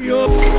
Yo.